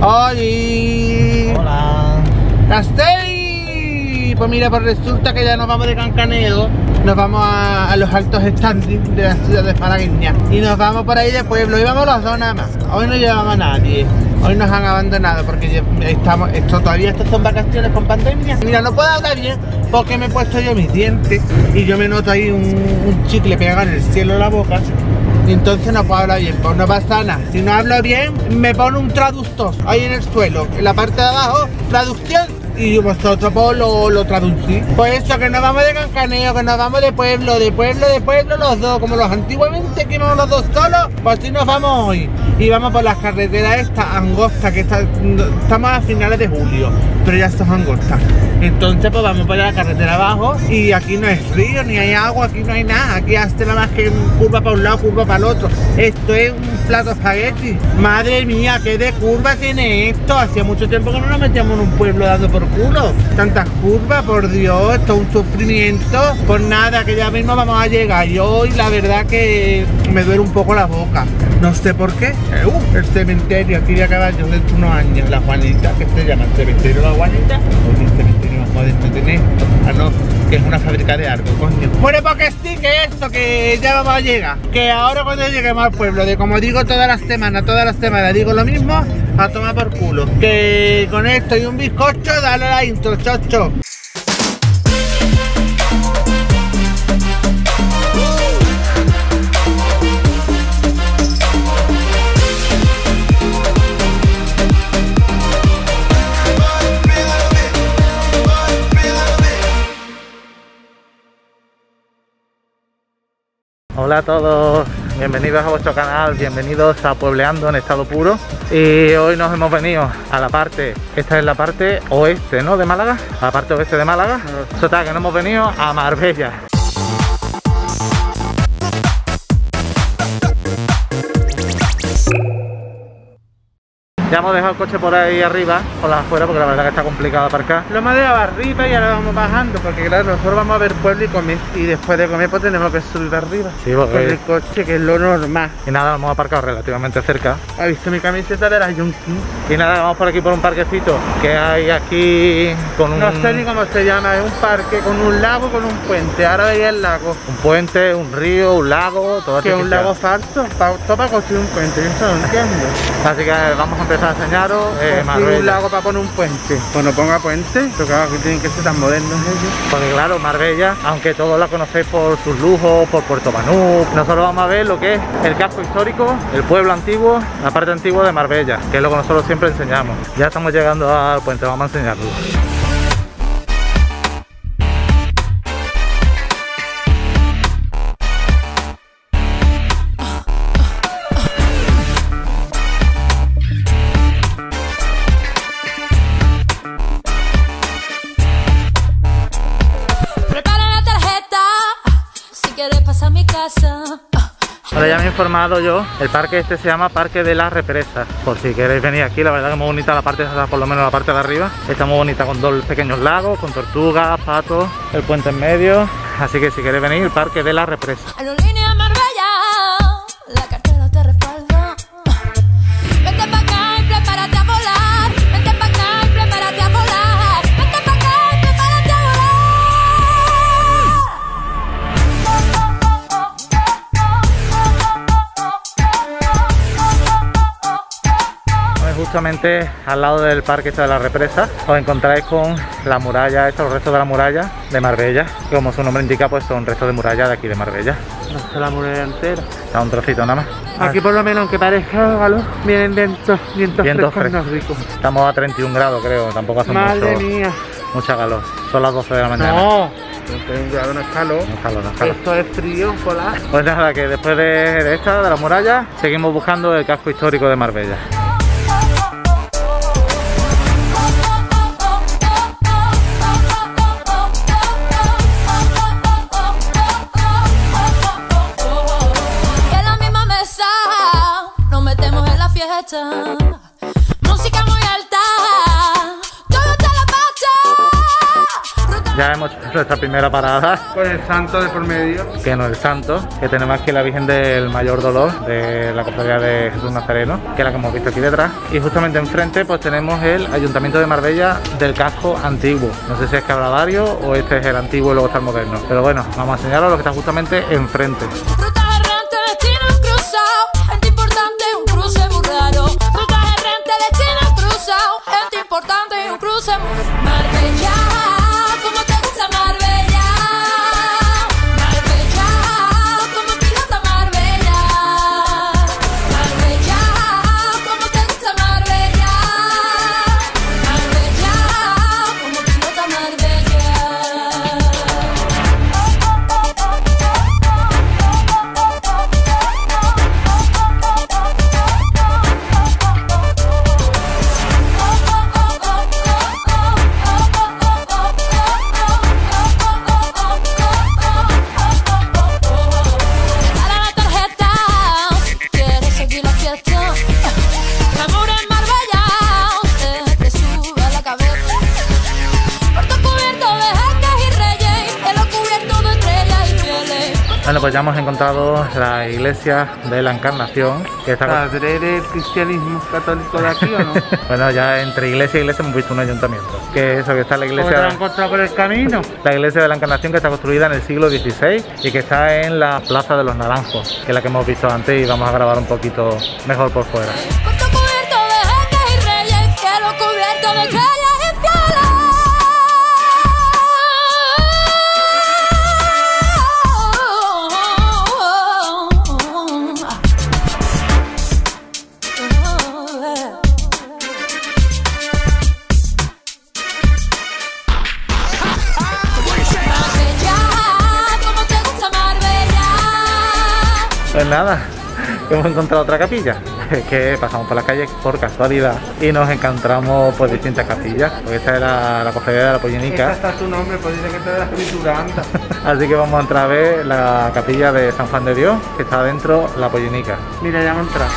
¡Oli! ¡Hola! ¡Castell! Pues mira, pues resulta que ya nos vamos de Cancanedo. Nos vamos a los altos standings de la ciudad de Paraguiña. Y nos vamos por ahí de pueblo. Íbamos los dos nada más. Hoy no llevamos a nadie. Hoy nos han abandonado porque estamos... Estas son vacaciones con pandemia. Mira, no puedo hablar bien porque me he puesto yo mis dientes. Y yo me noto ahí un chicle pegado en el cielo de la boca. Y entonces no puedo hablar bien, pues no pasa nada. Si no hablo bien, me pone un traductor ahí en el suelo. En la parte de abajo, traducción. Y vosotros pues, lo traducís. Pues eso, que nos vamos de Cancaneo, que nos vamos de pueblo, los dos, como los antiguamente que íbamos los dos solos, pues así nos vamos hoy. Y vamos por las carreteras estas angostas, que estamos a finales de julio, pero ya estas angostas. Entonces pues vamos por la carretera abajo y aquí no es río, ni hay agua, aquí no hay nada. Aquí hace nada más que curva para un lado, curva para el otro. Esto es un plato de espagueti. Madre mía, qué de curva tiene esto. Hacía mucho tiempo que no nos metíamos en un pueblo dando por culo, tantas curvas, por Dios, esto es un sufrimiento. Pues nada, que ya mismo vamos a llegar. Y hoy la verdad que me duele un poco la boca, no sé por qué. El cementerio aquí de caballos de unos años, la Juanita, que se llama el cementerio La Juanita, pues un cementerio más moderno tiene esto, que es una fábrica de algo, coño. Bueno, porque sí, que esto, que ya vamos a llegar, que ahora cuando lleguemos al pueblo, de como digo todas las semanas digo lo mismo, a tomar por culo. Que con esto y un bizcocho, dale a la intro, chocho. Hola a todos, bienvenidos a vuestro canal, bienvenidos a Puebleando en estado puro. Y hoy nos hemos venido a la parte, esta es la parte oeste, ¿no? De Málaga, la parte oeste de Málaga. Total, que nos hemos venido a Marbella. Ya hemos dejado el coche por ahí arriba, por las afueras, porque la verdad que está complicado aparcar. Lo hemos dejado arriba y ahora vamos bajando, porque claro, nosotros vamos a ver pueblo y comer. Y después de comer pues tenemos que subir arriba. Sí, porque... con el coche, que es lo normal. Y nada, lo hemos aparcado relativamente cerca. ¿Ha visto mi camiseta de la Junkie? Y nada, vamos por aquí por un parquecito que hay aquí con un... no sé ni cómo se llama, es un parque con un lago, con un puente. Ahora veía el lago. Un puente, un río, un lago, todo. Que es un lago falso, todo para construir un puente, yo eso no entiendo. Así que vamos a empezar a enseñaros, Marbella. Un lago para poner un puente. Pues no ponga puente, porque claro, que tienen que ser tan modernos ellos. Porque claro, Marbella, aunque todos la conocéis por sus lujos, por Puerto Banus, nosotros vamos a ver lo que es el casco histórico, el pueblo antiguo, la parte antigua de Marbella, que es lo que nosotros siempre enseñamos. Ya estamos llegando al puente, vamos a enseñarlo. Ahora ya me he informado yo, el parque este se llama Parque de la Represa, por si queréis venir aquí. La verdad que es muy bonita la parte, por lo menos la parte de arriba, está muy bonita, con dos pequeños lagos, con tortugas, patos, el puente en medio, así que si queréis venir, el Parque de la Represa. Justamente al lado del parque de la represa os encontráis con la muralla esta, los restos de la muralla de Marbella, que como su nombre indica pues son restos de muralla de aquí de Marbella. No está la muralla entera, está un trocito nada más. Aquí por lo menos, aunque parezca calor, vienen vientos frescos. Estamos a 31 grados creo, tampoco hace mucha calor. Son las 12 de la mañana. No es calor. Esto es frío, polar. Pues nada, que después de esta, de la muralla, seguimos buscando el casco histórico de Marbella. Música muy alta, todo te la pasa. Ya hemos hecho nuestra primera parada. Con el santo de por medio. Que no es el santo, que tenemos aquí la Virgen del Mayor Dolor de la Cofradía de Jesús Nazareno, que es la que hemos visto aquí detrás. Y justamente enfrente pues tenemos el Ayuntamiento de Marbella del casco antiguo. No sé si es que habrá varios o este es el antiguo y luego está el moderno. Pero bueno, vamos a enseñaros lo que está justamente enfrente. Bueno, pues ya hemos encontrado la iglesia de la Encarnación. Que está... ¿Padre del cristianismo católico de aquí o no? Bueno, ya entre iglesia y iglesia hemos visto un ayuntamiento. Que eso, que está la iglesia... ¿Cómo te lo han encontrado por el camino? La iglesia de la Encarnación, que está construida en el siglo XVI y que está en la Plaza de los Naranjos, que es la que hemos visto antes y vamos a grabar un poquito mejor por fuera. Pues nada, hemos encontrado otra capilla, que pasamos por las calles por casualidad y nos encontramos pues distintas capillas, porque esta es la Cofradía de la Pollinica. Esta está su nombre, pues dice que esta es la trituranda. Así que vamos a entrar a ver la capilla de San Juan de Dios, que está dentro la Pollinica. Mira, ya hemos entrado.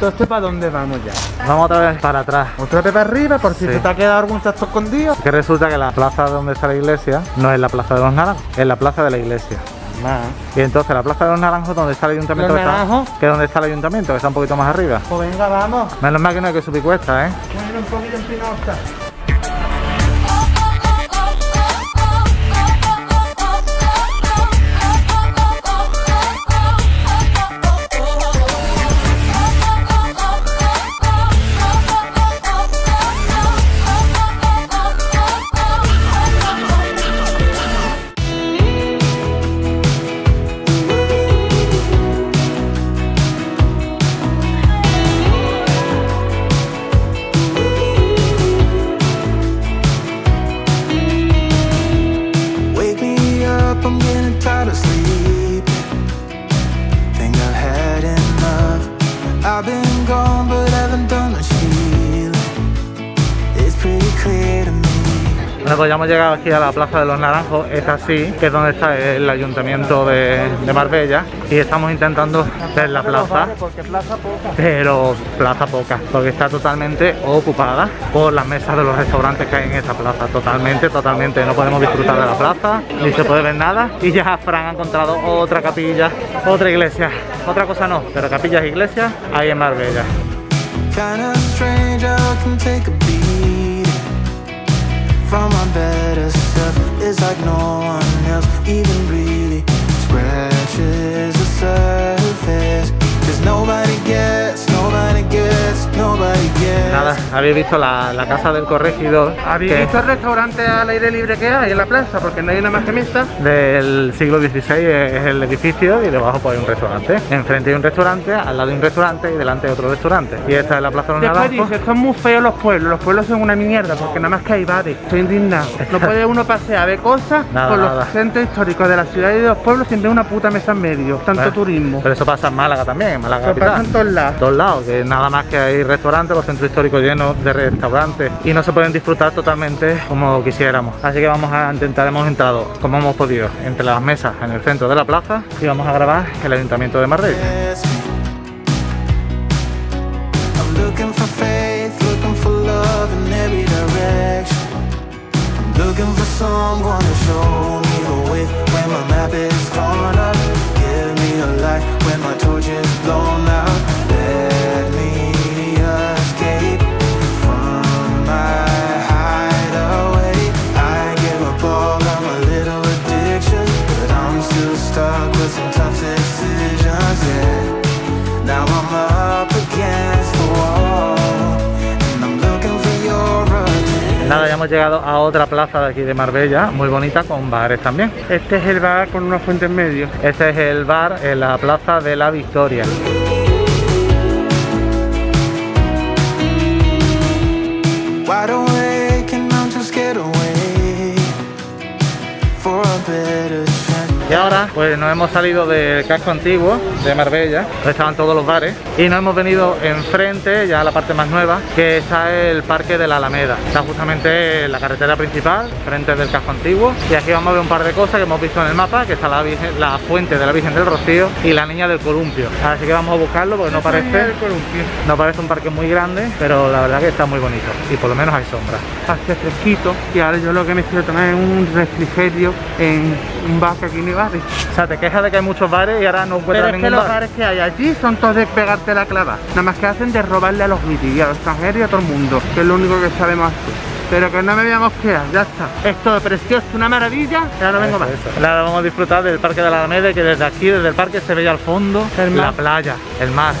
Entonces, ¿para dónde vamos ya? Vamos otra vez para atrás. Otra vez para arriba, por si se te ha quedado algún texto escondido. Que resulta que la plaza donde está la iglesia no es la Plaza de los Naranjos, es la Plaza de la Iglesia. Nah. Y entonces la Plaza de los Naranjos, donde está el ayuntamiento, que es donde está el ayuntamiento, que está un poquito más arriba. Pues venga, vamos. Menos mal que no hay que subir cuesta, ¿eh? Bueno, un poquito empinado está. Bueno, pues ya hemos llegado aquí a la Plaza de los Naranjos, esta sí, que es donde está el ayuntamiento de Marbella, y estamos intentando ver la plaza, pero plaza poca, porque está totalmente ocupada por las mesas de los restaurantes que hay en esta plaza, totalmente, no podemos disfrutar de la plaza, ni se puede ver nada, y ya Fran ha encontrado otra capilla, otra iglesia, otra cosa no, pero capillas e iglesias hay en Marbella. Found my better self, it's like no one else even really scratches the surface, 'cause nobody gets, nobody gets, nobody gets. Nada, habéis visto la casa del corregidor. ¿Habéis visto el restaurante al aire libre que hay en la plaza? Porque no hay una más que mixta. Del siglo XVI es el edificio y debajo pues hay un restaurante. Enfrente hay un restaurante, al lado hay un restaurante y delante hay otro restaurante. Y esta es la Plaza de los Naranjos. Después son muy feos los pueblos. Los pueblos son una mierda porque nada más que hay bares. Estoy indignado. No puede uno pasear, ver cosas por los centros históricos de la ciudad y de los pueblos siempre una puta mesa en medio. Tanto turismo. Pero eso pasa en Málaga también, en Málaga capital. Pasa en todos lados. Que nada más que hay restaurantes, los centros históricos llenos de restaurantes y no se pueden disfrutar totalmente como quisiéramos. Así que vamos a intentar, hemos entrado como hemos podido entre las mesas en el centro de la plaza y vamos a grabar el Ayuntamiento de Marbella. Nada, ya hemos llegado a otra plaza de aquí de Marbella, muy bonita, con bares también. Este es el bar con una fuente en medio. Este es el bar en la Plaza de la Victoria. Y ahora pues nos hemos salido del casco antiguo de Marbella, donde estaban todos los bares, y nos hemos venido enfrente, ya a la parte más nueva, que está el Parque de la Alameda. Está justamente en la carretera principal, frente del casco antiguo, y aquí vamos a ver un par de cosas que hemos visto en el mapa, que está la fuente de la Virgen del Rocío y la Niña del Columpio. Así que vamos a buscarlo porque no parece un parque muy grande, pero la verdad que está muy bonito, y por lo menos hay sombra. Hace fresquito, y ahora yo lo que me quiero tomar es un refrigerio en un vaso aquí en bares. O sea, te quejas de que hay muchos bares y ahora no encuentras ningún bar. Pero es que los bares que hay allí son todos de pegarte la clava. Nada más que hacen de robarle a los guiris y a los extranjeros y a todo el mundo, que es lo único que sabemos hacer. Pero que no me voy a mosquear, ya está. Esto es precioso, una maravilla, ya no vengo más. Ahora vamos a disfrutar del Parque de la Alameda, que desde aquí, desde el parque, se veía al fondo la playa, el mar.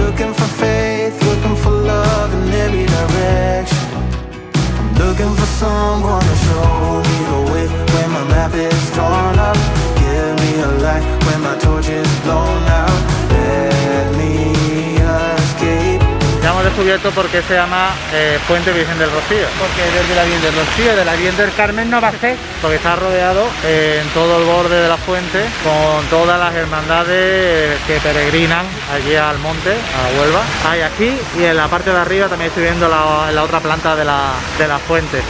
Looking for faith, looking for love in every direction. I'm looking for someone to show me the way when my map is torn up. Give me a light when my torch is blown out. Let me escape. Ya hemos descubierto por qué se llama Puente Virgen del Rocío. Porque desde la Virgen del Rocío, de la Virgen del Carmen no va a ser. Porque está rodeado en todo el borde de la fuente con todas las hermandades que peregrinan allí al monte, a Huelva. Hay aquí y en la parte de arriba también estoy viendo la otra planta de la fuente.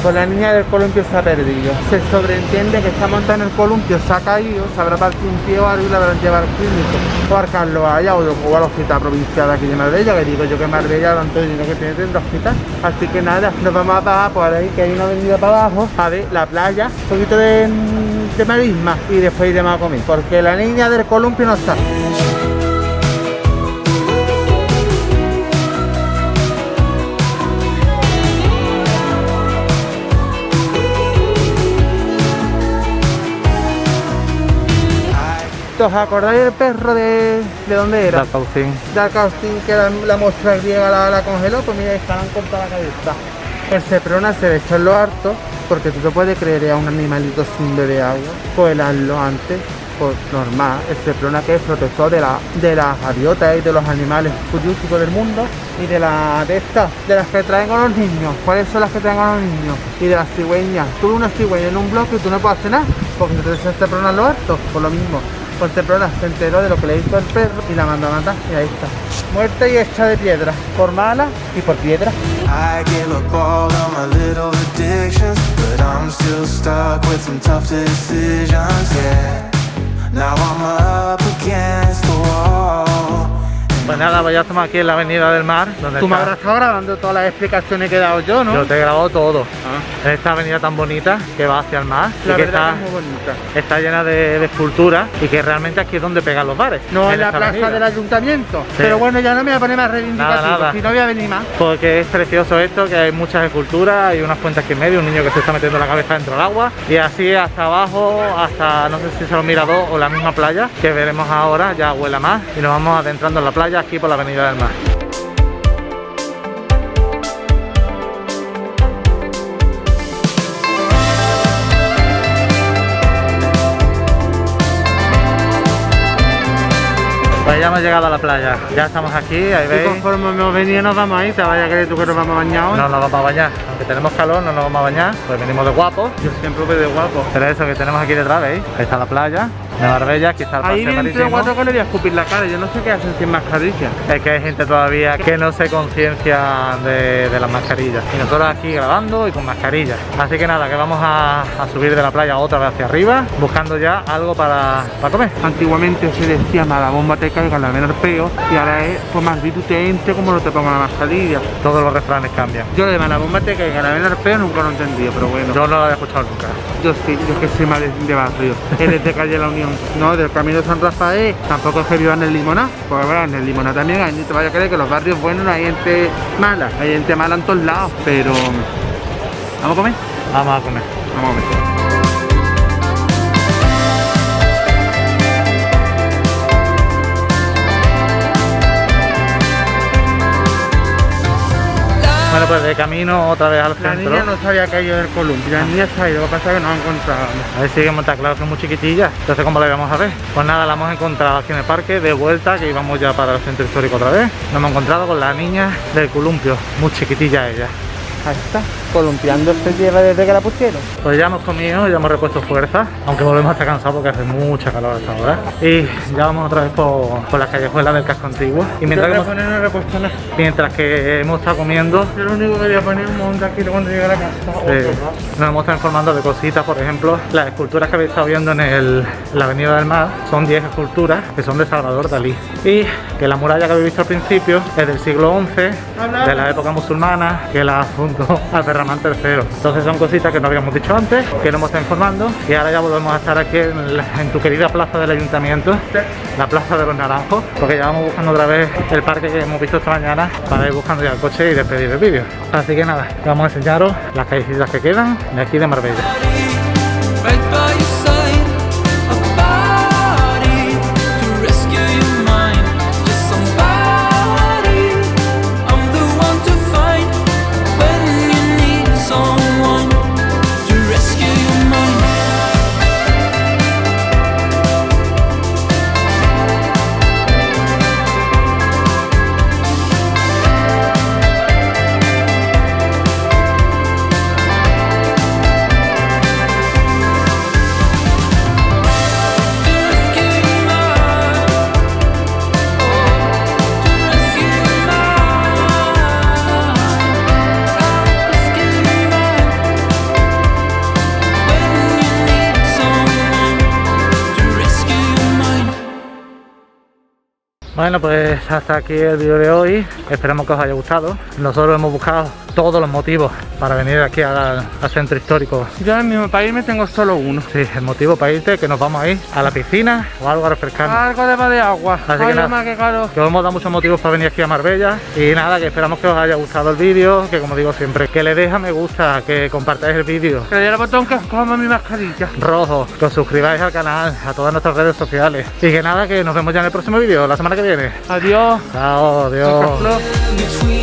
Pues la niña del columpio se ha perdido. Se sobreentiende que está montada en el columpio, se ha caído, se habrá partido un pie o algo y la habrán llevado al clínico. O al Carlos Haya o al hospital provincial de aquí de Marbella, que digo yo que Marbella tanto dinero que tiene tendrá hospital. Así que nada, nos vamos a bajar por ahí, que hay una avenida para abajo, a ver la playa, un poquito de marisma y después iremos a comer, porque la niña del columpio no está. ¿Os acordáis del perro de dónde era? De Alcaucín, que la muestra griega la congeló, pues mira, estarán cortada la cabeza. El Seprona se le echó en lo harto, porque tú te puedes creer a un animalito sin beber agua, pues hazlo antes, pues normal. El Seprona, que es protector de las gaviotas y de los animales curiosicos del mundo, y de las que traen a los niños. ¿Cuáles son las que traen a los niños? Y de las cigüeñas. Tú una cigüeña en un bloque y tú no puedes hacer nada, porque te echó el Seprona en lo harto, por lo mismo. Pues Seprona se enteró de lo que le hizo el perro y la mandó a matar, y ahí está. Muerta y hecha de piedra, por mala y por piedra. Pues Pues nada, pues ya estamos aquí en la avenida del Mar. Donde tú me habrás estado grabando todas las explicaciones que he dado yo, ¿no? Yo te he grabado todo. En esta avenida tan bonita que va hacia el mar. La verdad que está, es muy bonita. Está llena de esculturas y que realmente aquí es donde pegan los bares. No en la plaza avenida del ayuntamiento. Sí. Pero bueno, ya no me voy a poner más reivindicativo, si no voy a venir más. Porque es precioso esto, que hay muchas esculturas, hay unas fuentes aquí en medio, un niño que se está metiendo la cabeza dentro del agua. Y así hasta abajo, hasta no sé si es el mirador o la misma playa, que veremos ahora, ya huela más. Y nos vamos adentrando en la playa aquí por la avenida del Mar. Pues ya hemos llegado a la playa, ya estamos aquí, ahí veis. Y conforme hemos venido nos vamos ahí, te vaya a creer tú que nos vamos a bañar hoy. No nos vamos a bañar, aunque tenemos calor no nos vamos a bañar, pues venimos de guapos. Yo siempre voy de guapo. Pero eso que tenemos aquí detrás, veis, ahí está la playa de Marbella, aquí está el paseo marítimo. Ahí viene guapo que le voy a escupir la cara, yo no sé qué hacen sin mascarillas. Es que hay gente todavía que no se conciencia de las mascarillas. Y nosotros aquí grabando y con mascarillas. Así que nada, que vamos a subir de la playa otra vez hacia arriba, buscando ya algo para comer. Antiguamente se decía mala bomba teca con la menor peo, y ahora es pues más vitutente como no te pongan la mascarilla. Todos los refranes cambian. Yo lo de mala bomba te caiga la menor peo nunca lo he entendido, pero bueno. Yo no lo había escuchado nunca. Yo sí, yo que soy mal de barrio. Eres de calle La Unión, no, del camino de San Rafael, tampoco es que vivan en el Limoná, porque bueno, en el Limoná también hay, no te vaya a creer que los barrios buenos no hay gente mala, hay gente mala en todos lados, pero... ¿Vamos a comer? Vamos a comer. Vamos a comer. Bueno, pues de camino otra vez al centro. La niña no se había caído del columpio, la niña se ha ido, lo que pasa es que no la encontramos. A ver si hemos estado claro que es muy chiquitilla, entonces cómo la íbamos a ver. Pues nada, la hemos encontrado aquí en el parque, de vuelta, que íbamos ya para el centro histórico otra vez. Nos hemos encontrado con la niña del columpio, muy chiquitilla ella. Ahí está, columpiándose lleva desde que la pusieron. Pues ya hemos comido, ya hemos repuesto fuerza, aunque volvemos a estar cansados porque hace mucha calor hasta ahora. Y ya vamos otra vez por las callejuelas del casco antiguo. Y mientras que hemos estado comiendo... Yo lo único que voy a poner es un montaquito cuando llegue a la casa. Nos hemos estado informando de cositas, por ejemplo, las esculturas que habéis estado viendo en la avenida del Mar son 10 esculturas que son de Salvador Dalí. Y que la muralla que habéis visto al principio es del siglo XI, de la época musulmana, que la junto al Ferramán III. Entonces son cositas que no habíamos dicho antes, que no hemos estado informando, y ahora ya volvemos a estar aquí en tu querida plaza del ayuntamiento, la Plaza de los Naranjos, porque ya vamos buscando otra vez el parque que hemos visto esta mañana para ir buscando ya el coche y despedir el vídeo. Así que nada, vamos a enseñaros las callecitas que quedan de aquí de Marbella. Bueno, pues hasta aquí el vídeo de hoy, esperemos que os haya gustado. Nosotros hemos buscado todos los motivos para venir aquí al centro histórico. Yo en mi país me tengo solo uno. Sí, el motivo para irte es que nos vamos a ir a la piscina o algo a refrescarnos. Algo de agua. Así que nada, más que claro. Que os hemos dado muchos motivos para venir aquí a Marbella. Y nada, que esperamos que os haya gustado el vídeo, que como digo siempre, que le deis a me gusta, que compartáis el vídeo. Que le deis al botón que os coma mi mascarilla. Rojo, que os suscribáis al canal, a todas nuestras redes sociales. Y que nada, que nos vemos ya en el próximo vídeo, la semana que viene. Adiós. Chao, adiós.